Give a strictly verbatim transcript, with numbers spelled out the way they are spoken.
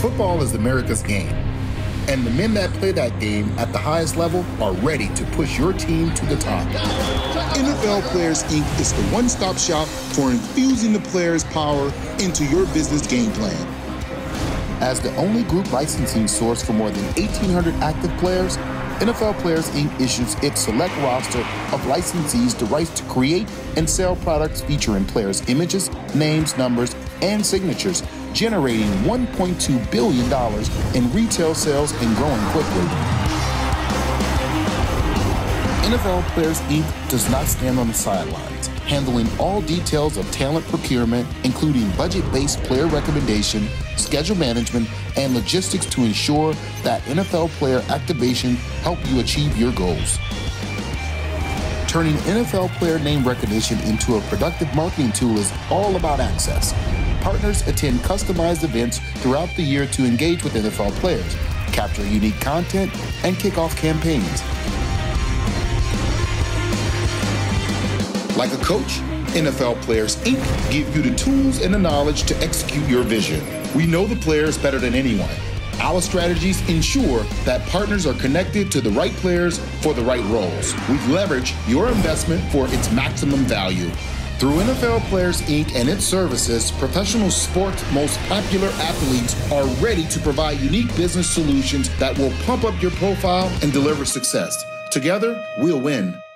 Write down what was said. Football is America's game, and the men that play that game at the highest level are ready to push your team to the top. N F L Players Incorporated is the one-stop shop for infusing the players' power into your business game plan. As the only group licensing source for more than eighteen hundred active players, N F L Players Incorporated issues its select roster of licensees the rights to create and sell products featuring players' images, names, numbers, and signatures, generating one point two billion dollars in retail sales and growing quickly. N F L Players Incorporated does not stand on the sidelines, handling all details of talent procurement, including budget-based player recommendation, schedule management, and logistics to ensure that N F L player activation helps you achieve your goals. Turning N F L player name recognition into a productive marketing tool is all about access. Partners attend customized events throughout the year to engage with N F L players, capture unique content, and kick off campaigns. Like a coach, N F L Players Incorporated give you the tools and the knowledge to execute your vision. We know the players better than anyone. Our strategies ensure that partners are connected to the right players for the right roles. We leverage your investment for its maximum value. Through N F L Players Incorporated and its services, professional sports' most popular athletes are ready to provide unique business solutions that will pump up your profile and deliver success. Together, we'll win.